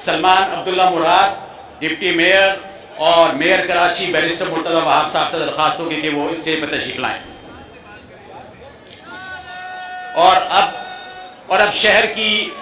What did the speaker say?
سلمان عبداللہ مراد ڈپٹی میئر اور میئر کراچی بیرسٹر مرتضہ وحاق صاحب سے درخواست ہوگی کہ وہ اسٹیج پر تشریف لائیں. اور اب شہر کی